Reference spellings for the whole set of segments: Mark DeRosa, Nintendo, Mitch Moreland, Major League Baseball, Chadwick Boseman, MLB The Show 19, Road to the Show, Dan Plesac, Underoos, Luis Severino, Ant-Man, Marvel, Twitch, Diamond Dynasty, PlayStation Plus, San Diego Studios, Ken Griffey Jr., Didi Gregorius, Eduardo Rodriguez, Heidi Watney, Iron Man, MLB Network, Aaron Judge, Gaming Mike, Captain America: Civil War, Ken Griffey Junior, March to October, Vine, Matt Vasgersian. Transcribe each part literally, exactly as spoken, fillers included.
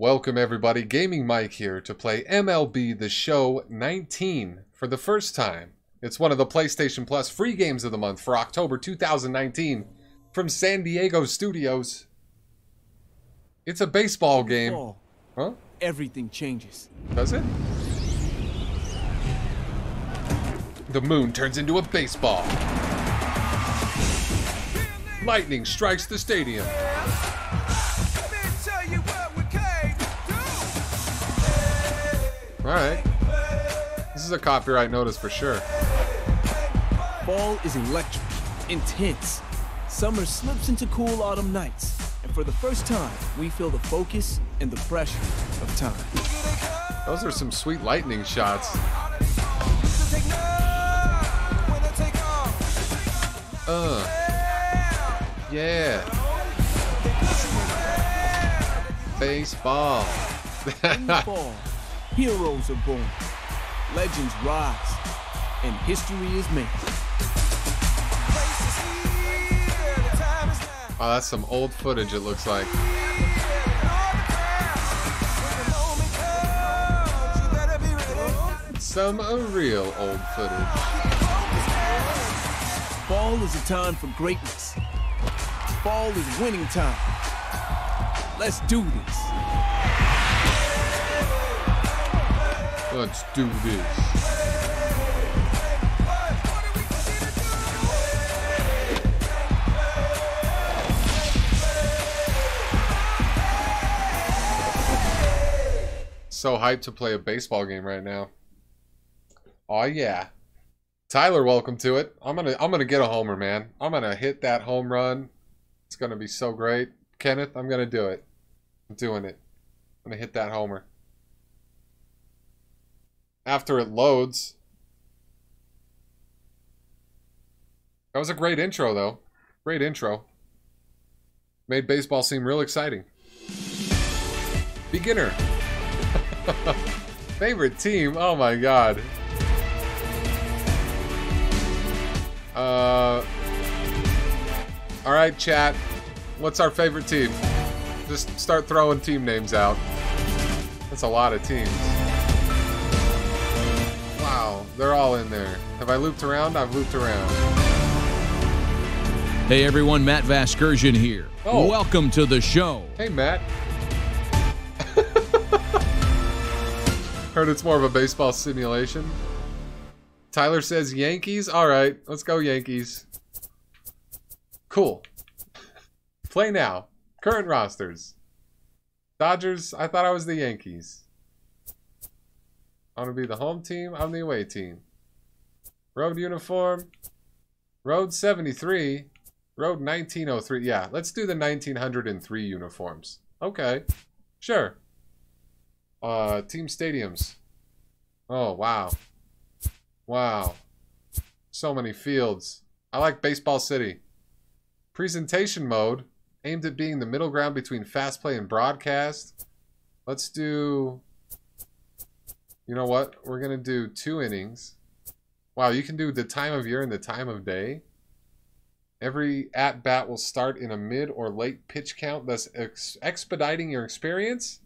Welcome everybody, Gaming Mike here to play M L B The Show nineteen for the first time. It's one of the PlayStation Plus free games of the month for October two thousand nineteen from San Diego Studios. It's a baseball game. Huh? Everything changes. Does it? The moon turns into a baseball. Lightning strikes the stadium. Alright. This is a copyright notice for sure. Fall is electric, intense. Summer slips into cool autumn nights. And for the first time, we feel the focus and the pressure of time. Those are some sweet lightning shots. Uh. Yeah. Baseball. Baseball. Heroes are born, legends rise, and history is made. Oh, that's some old footage it looks like. Some uh, real old footage. Fall is a time for greatness. Fall is winning time. Let's do this. Let's do this. So hyped to play a baseball game right now. Oh yeah. Tyler, welcome to it. I'm gonna I'm gonna get a homer, man. I'm gonna hit that home run. It's gonna be so great. Kenneth, I'm gonna do it. I'm doing it. I'm gonna hit that homer. After it loads. That was a great intro though. Great intro. Made baseball seem real exciting. Beginner. Favorite team? Oh my god. Uh Alright chat. What's our favorite team? Just start throwing team names out. That's a lot of teams. Wow, they're all in there. Have I looped around? I've looped around. Hey everyone, Matt Vasgersian here. Oh. Welcome to the show. Hey Matt. Heard it's more of a baseball simulation. Tyler says Yankees. All right, let's go Yankees. Cool. Play now. Current rosters. Dodgers, I thought I was the Yankees. I'm gonna be the home team, I'm the away team. Road uniform, road seventy-three, road nineteen oh three. Yeah, let's do the nineteen oh three uniforms. Okay, sure. Uh, team stadiums. Oh, wow. Wow. So many fields. I like Baseball City. Presentation mode, aimed at being the middle ground between fast play and broadcast. Let's do... You know what? We're going to do two innings. Wow, you can do the time of year and the time of day. Every at-bat will start in a mid or late pitch count, thus ex expediting your experience.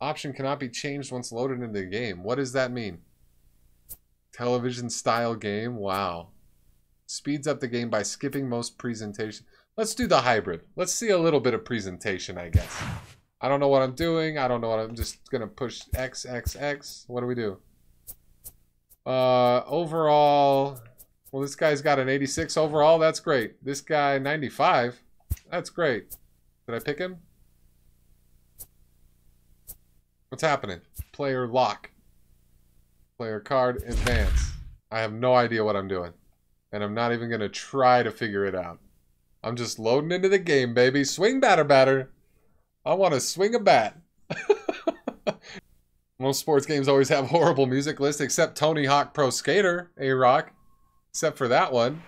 Option cannot be changed once loaded into the game. What does that mean? Television-style game? Wow. Speeds up the game by skipping most presentation. Let's do the hybrid. Let's see a little bit of presentation, I guess. I don't know what I'm doing. I don't know what I'm just going to push X, X, X. What do we do? Uh, overall. Well, this guy's got an eighty-six overall. That's great. This guy, ninety-five. That's great. Did I pick him? What's happening? Player lock. Player card advance. I have no idea what I'm doing. And I'm not even going to try to figure it out. I'm just loading into the game, baby. Swing, batter, batter. I want to swing a bat. Most sports games always have horrible music lists, except Tony Hawk Pro Skater, A-Rock. Except for that one.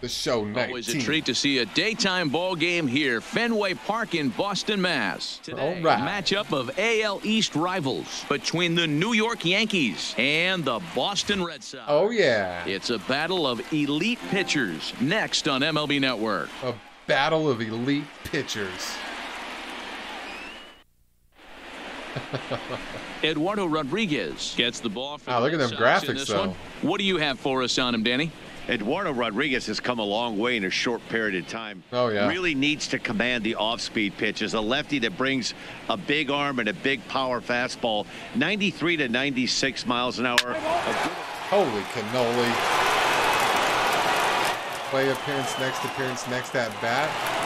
The Show nineteen. Always a treat to see a daytime ball game here, Fenway Park in Boston, Mass. Today, all right. A matchup of A L East rivals between the New York Yankees and the Boston Red Sox. Oh, yeah. It's a battle of elite pitchers next on M L B Network. A battle of elite pitchers. Eduardo Rodriguez gets the ball for oh, the Red Sox. Look at them graphics, though. One. What do you have for us on him, Danny? Eduardo Rodriguez has come a long way in a short period of time. Oh, yeah. Really needs to command the off-speed pitches. A lefty that brings a big arm and a big power fastball. ninety-three to ninety-six miles an hour. Holy cannoli. Play appearance, next appearance, next at bat.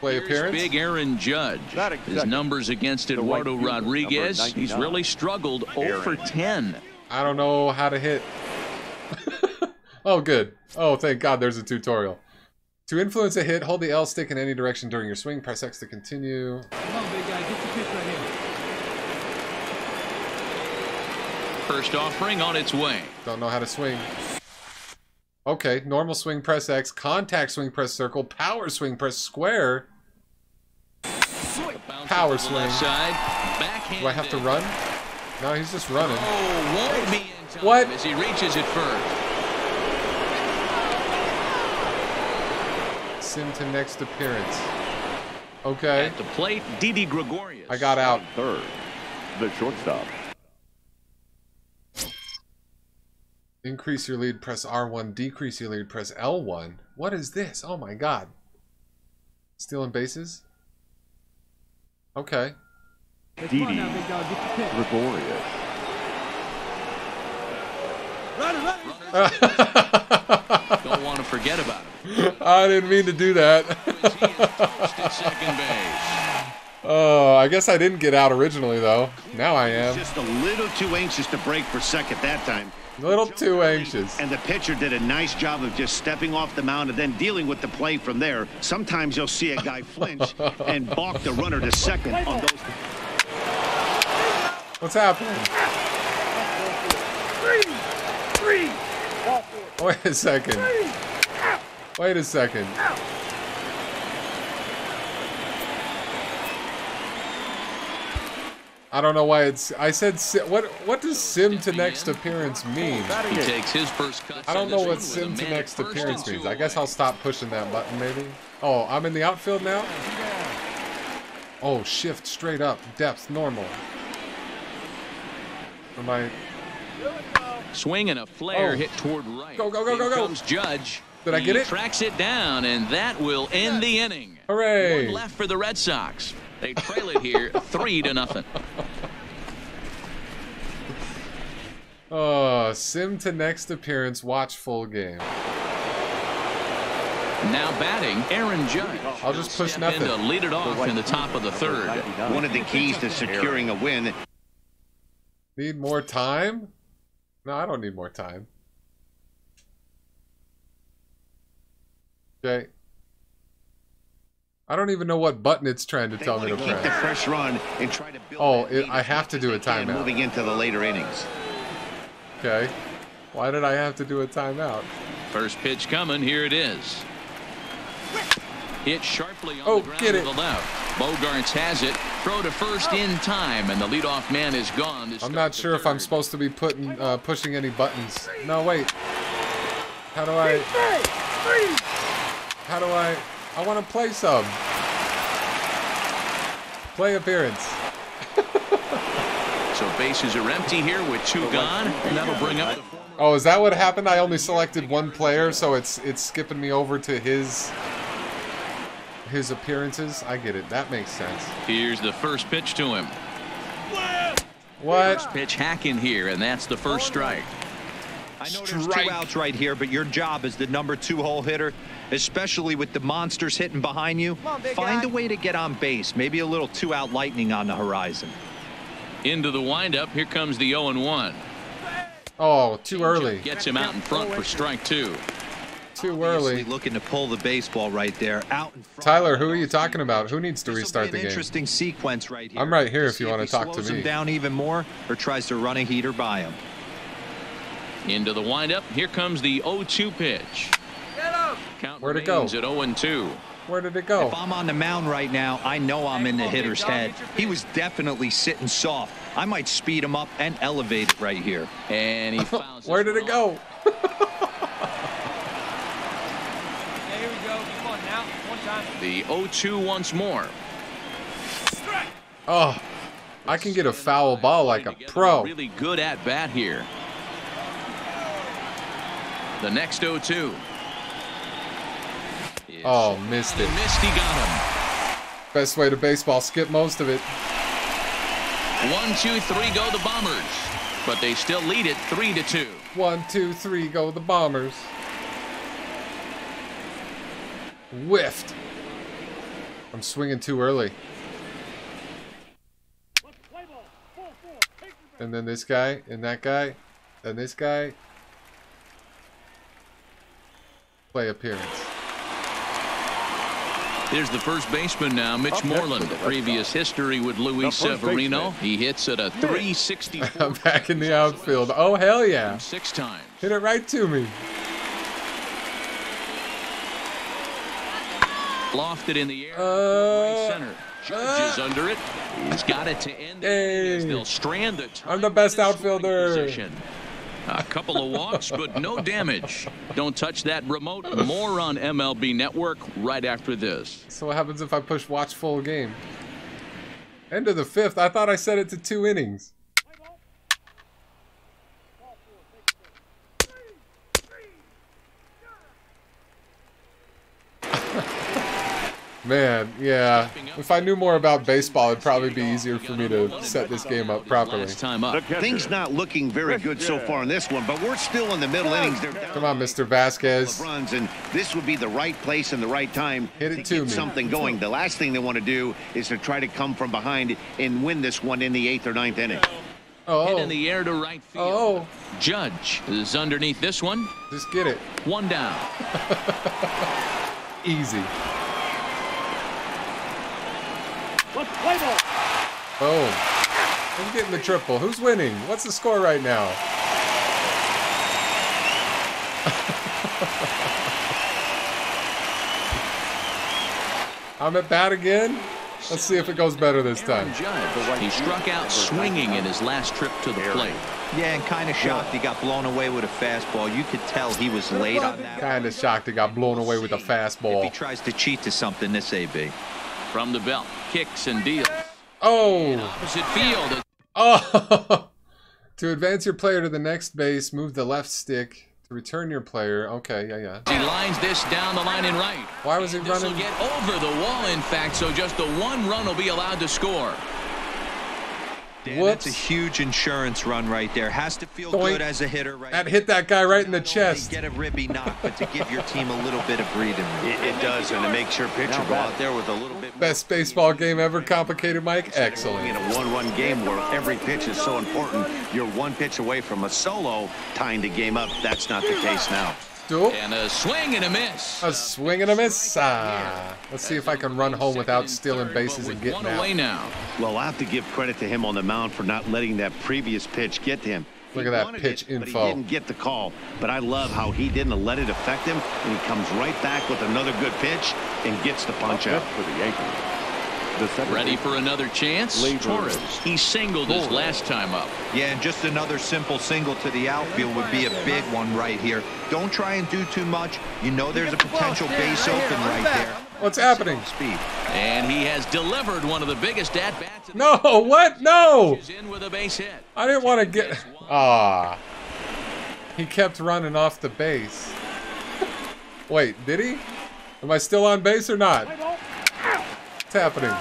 Play appearance. Here's big Aaron Judge. Exactly. His numbers against Eduardo Rodriguez. He's really struggled. zero for ten. I don't know how to hit. Oh, good. Oh, thank God there's a tutorial. To influence a hit, hold the L stick in any direction during your swing. Press X to continue. Come on, big guy. Get the pitch right here. First offering on its way. Don't know how to swing. Okay, normal swing, press X, contact swing, press circle, power swing, press square. Power swing. Do I have to run? No, he's just running. Oh, won't be in time what? As he reaches it first. Sim to next appearance. Okay. At the plate, Didi Gregorius. I got out. Third, the shortstop. Increase your lead, press R one. Decrease your lead, press L one. What is this? Oh, my God. Stealing bases? Okay. Didi Gregorius. Don't want to forget about it. I didn't mean to do that. Oh, I guess I didn't get out originally, though. Now I am. Just a little too anxious to break for second that time. A little too anxious. And the pitcher did a nice job of just stepping off the mound and then dealing with the play from there. Sometimes you'll see a guy flinch and balk the runner to second on those. What's happening? Three, three. Wait a second. Wait a second. I don't know why it's. I said, what? What does sim to next appearance mean? He takes his first cut. I don't know what sim to next appearance means. I guess I'll stop pushing that button, maybe. Oh, I'm in the outfield now. Oh, shift straight up, depth normal. Am I? Swing and a flare oh. hit toward right. Go go go go go! Judge. Did I get it? He tracks it down, and that will end the inning. Hooray! One left for the Red Sox. They trail it here three to nothing. Oh, sim to next appearance. Watch full game. Now batting, Aaron Judge. I'll just push nothing. To lead it off in the top of the third. One of the keys to securing a win. Need more time? No, I don't need more time. Okay. I don't even know what button it's trying to they tell me to press. The fresh run and try to build oh, it, I have to do a timeout. Moving into the later innings. Okay. Why did I have to do a timeout? First pitch coming. Here it is. Hit sharply on oh, the ground to the left. Bogarts has it. Throw to first oh. in time, and the leadoff man is gone. I'm not sure if I'm supposed to be putting uh, pushing any buttons. No, wait. How do I? How do I? I want to play some. Play appearance. So bases are empty here with two gone, and that'll bring up. Oh, is that what happened? I only selected one player, so it's it's skipping me over to his his appearances. I get it. That makes sense. Here's the first pitch to him. What? First pitch hacking here, and that's the first strike. I know there's two outs right here, but your job as the number two hole hitter, especially with the monsters hitting behind you, on, find guy. a way to get on base. Maybe a little two out lightning on the horizon. Into the windup. Here comes the oh and one. Oh, too early. Gets him out in front for strike two. Too early. Looking to pull the baseball right there. Out in front. Tyler, who are you talking about? Who needs to restart the game? Interesting sequence right here. I'm right here if you want to talk to me. Slows him down even more or tries to run a heater by him. Into the windup. Here comes the oh two pitch. Get up. Count Where'd it go? At oh and two. Where did it go? If I'm on the mound right now, I know I'm in the hitter's head. He was definitely sitting soft. I might speed him up and elevate it right here. And he fouls. Where did it go? Hey, here we go. Come on now. One time. The oh two once more. Oh, I can get a foul ball like a pro. Really good at bat here. The next oh two. Oh, missed it. Missed, he got him. Best way to baseball, skip most of it. One, two, three, go the Bombers. But they still lead it three to two. One, two, three, go the Bombers. Whiffed. I'm swinging too early. And then this guy, and that guy, and this guy. Play appearance. Here's the first baseman now, Mitch Moreland. Previous history with Luis Severino. He hits at a three sixty-four. I'm back in the outfield. Oh, hell yeah. Six times. Hit it right to me. Lofted in the air. Uh, right center. Judge is uh, under it. He's got it to end. Hey, they'll strand the I'm the best outfielder. A couple of walks, but no damage. Don't touch that remote. More on M L B Network right after this. So what happens if I push watch full game? End of the fifth. I thought I set it to two innings. Man, yeah. If I knew more about baseball, it'd probably be easier for me to set this game up properly. Things not looking very good so far in this one, but we're still in the middle innings. Come on, Mister Vasquez. Runs, and this would be the right place and the right time. Hit it to me. Something going. The last thing they want to do is to try to come from behind and win this one in the eighth or ninth inning. Oh. Hit in the air to right field. Oh. Judge is underneath this one. Just get it. One down. Easy. Oh, I'm getting the triple. Who's winning? What's the score right now? I'm at bat again. Let's see if it goes better this time. He struck out swinging in his last trip to the plate. Yeah, and kind of shocked he got blown away with a fastball. You could tell he was late on that. Kind of shocked he got blown away with a fastball. If he tries to cheat to something, this A B. From the belt, kicks and deals. Oh. And opposite field. Oh. To advance your player to the next base, move the left stick to return your player. Okay, yeah, yeah. He lines this down the line and right. Why was he this running? Will get over the wall, in fact, so just the one run will be allowed to score. Dan, that's a huge insurance run right there. Has to feel Boy. good as a hitter. Right that hit that guy right in the chest. Get a ribby knock, but to give your team a little bit of breathing. It, it does, and it makes your pitcher go out there with a little bit. Best baseball game ever, complicated, Mike. Excellent. In a one-run game where every pitch is so important, you're one pitch away from a solo tying the game up. That's not the case now. Duel. And a swing and a miss. A swing and a miss. Ah. Let's see if I can run home without stealing bases and getting out. Well, I have to give credit to him on the mound for not letting that previous pitch get to him. Look at that pitch info. But he didn't get the call. But I love how he didn't let it affect him, and he comes right back with another good pitch and gets the punch out for the Yankees. Ready for another chance? Torres. He singled his last time up. Yeah, and just another simple single to the outfield would be a big one right here. Don't try and do too much. You know there's a potential base open right there. What's happening? Speed. And he has delivered one of the biggest at-bats. No, what? No! I didn't want to get... Ah. He kept running off the base. Wait, did he? Am I still on base or not? What's happening?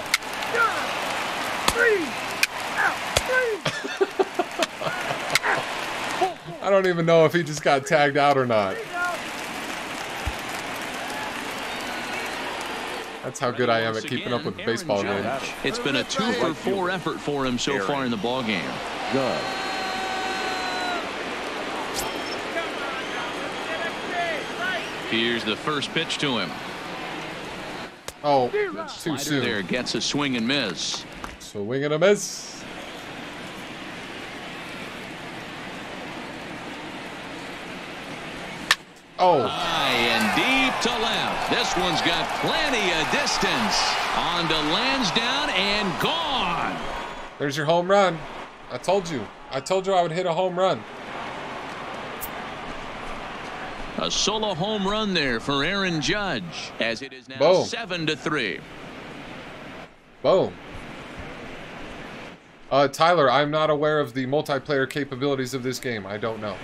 I don't even know if he just got tagged out or not. That's how good I am at keeping up with the baseball game. It's been a two for four effort for him so far in the ball game. Good. Here's the first pitch to him. Oh, that's too soon. There gets a swing and miss. Swing and a miss. Oh. High and deep to left. This one's got plenty of distance. On to Lansdowne and gone. There's your home run. I told you. I told you I would hit a home run. A solo home run there for Aaron Judge, as it is now Boom. seven to three. Boom. Uh, Tyler, I'm not aware of the multiplayer capabilities of this game. I don't know.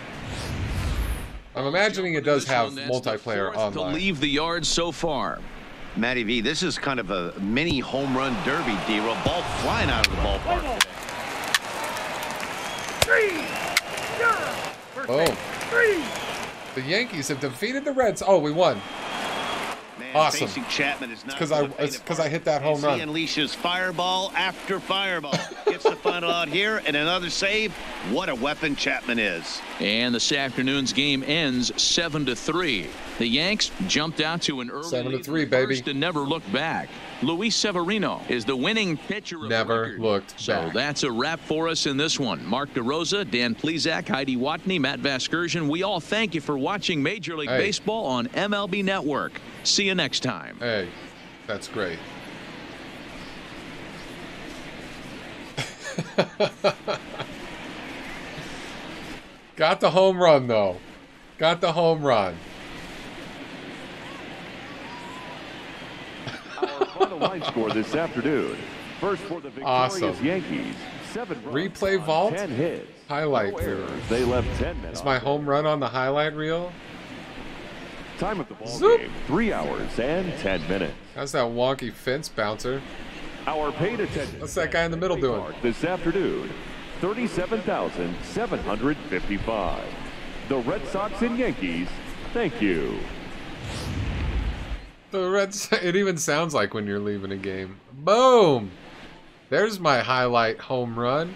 I'm imagining it does have multiplayer online. To leave the yard so far. Matty V, this is kind of a mini home run derby, D-roll. Ball flying out of the ballpark today. Three. Boom. Three. The Yankees have defeated the Reds. Oh, we won. Man, awesome. Chapman is not because I it's because I hit that home run. He unleashes fireball after fireball. Gets the final out here and another save. What a weapon Chapman is. And this afternoon's game ends seven to three. The Yanks jumped out to an early seven to three, baby. First and never looked back. Luis Severino is the winning pitcher. Never record. looked back. So that's a wrap for us in this one. Mark DeRosa, Dan Plesac, Heidi Watney, Matt Vasgersian. We all thank you for watching Major League hey. Baseball on M L B Network. See you next time. Hey, that's great. Got the home run, though. Got the home run. Our final line score this afternoon. First for the victorious awesome. Yankees. Seven runs Replay vault. Ten hits. Highlight reel. They left ten minutes. It's my home run on the highlight reel. Time of the ball Zoop. game, three hours and ten minutes. How's that wonky fence bouncer? Our paid attendance. What's that guy in the middle doing? This afternoon, thirty-seven thousand seven hundred fifty-five. The Red Sox and Yankees, thank you. The Red Sox, it even sounds like when you're leaving a game. Boom! There's my highlight home run.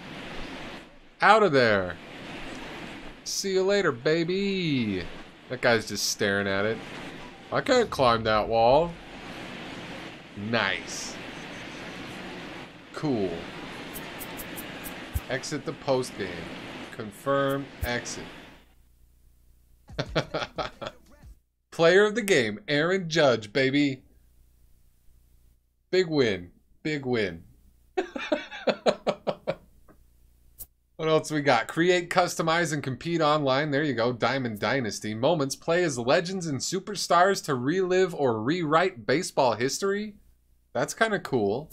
Out of there. See you later, baby. That guy's just staring at it. I can't climb that wall. Nice. Cool. Exit the post game. Confirm exit. Player of the game, Aaron Judge, baby. Big win. Big win. What else we got? Create, customize, and compete online. There you go. Diamond Dynasty. Moments. Play as legends and superstars to relive or rewrite baseball history. That's kind of cool.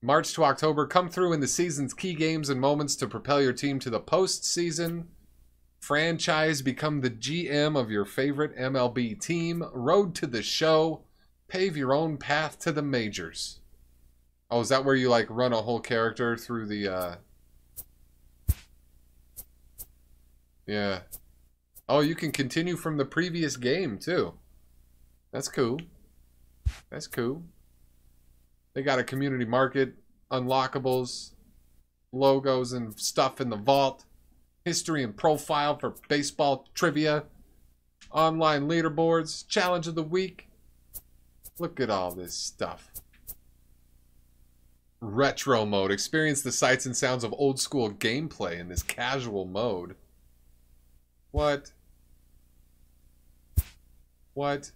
March to October. Come through in the season's key games and moments to propel your team to the postseason. Franchise. Become the G M of your favorite M L B team. Road to the Show. Pave your own path to the majors. Oh, is that where you, like, run a whole character through the, uh... Yeah. Oh, you can continue from the previous game, too. That's cool. That's cool. They got a community market, unlockables, logos and stuff in the vault, history and profile for baseball trivia, online leaderboards, challenge of the week. Look at all this stuff. Retro mode. Experience the sights and sounds of old school gameplay in this casual mode. What? What?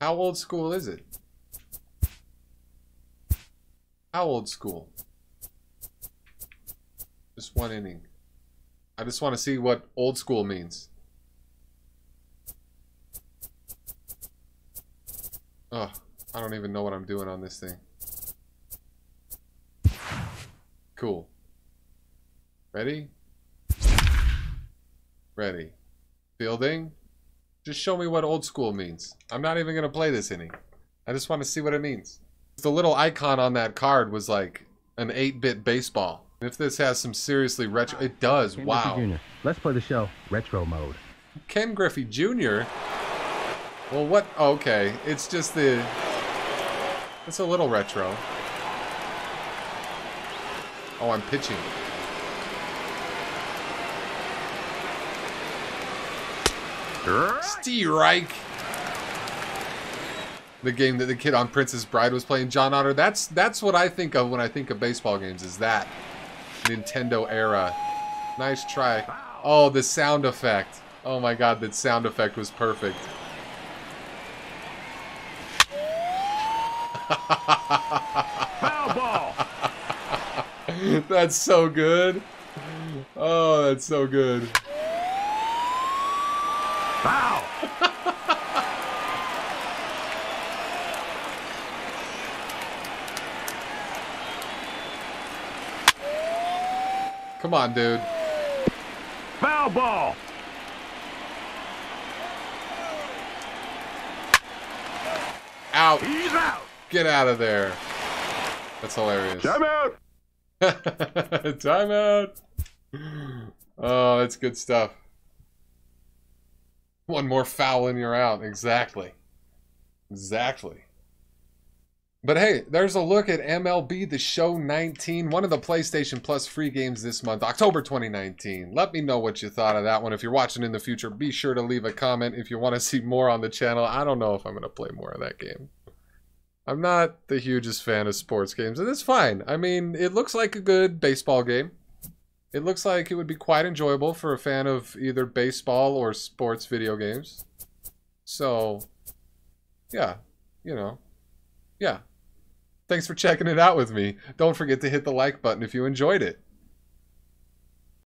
How old school is it? How old school? Just one inning. I just want to see what old school means. Ugh, I don't even know what I'm doing on this thing. Cool. Ready? Ready. Fielding? Just show me what old school means. I'm not even going to play this inning. I just want to see what it means. The little icon on that card was like an eight bit baseball. If this has some seriously retro... It does. Ken wow. Griffey Junior Let's play the show. Retro mode. Ken Griffey Junior? Well, what... Okay. It's just the... It's a little retro. Oh, I'm pitching. Strike. The game that the kid on Princess Bride was playing, John Otter. That's that's what I think of when I think of baseball games. Is that Nintendo era? Nice try. Oh, the sound effect. Oh my God, that sound effect was perfect. Foul ball. That's so good. Oh, that's so good. Wow. Come on, dude. Foul ball. Out. He's out. Get out of there. That's hilarious. Time out. Time out. Oh, that's good stuff. One more foul and you're out. Exactly. Exactly. But hey, there's a look at M L B The Show nineteen, one of the PlayStation Plus free games this month, October twenty nineteen. Let me know what you thought of that one. If you're watching in the future, be sure to leave a comment if you want to see more on the channel. I don't know if I'm going to play more of that game. I'm not the hugest fan of sports games, and it's fine. I mean, it looks like a good baseball game. It looks like it would be quite enjoyable for a fan of either baseball or sports video games. So, yeah, you know, yeah. Thanks for checking it out with me. Don't forget to hit the like button if you enjoyed it.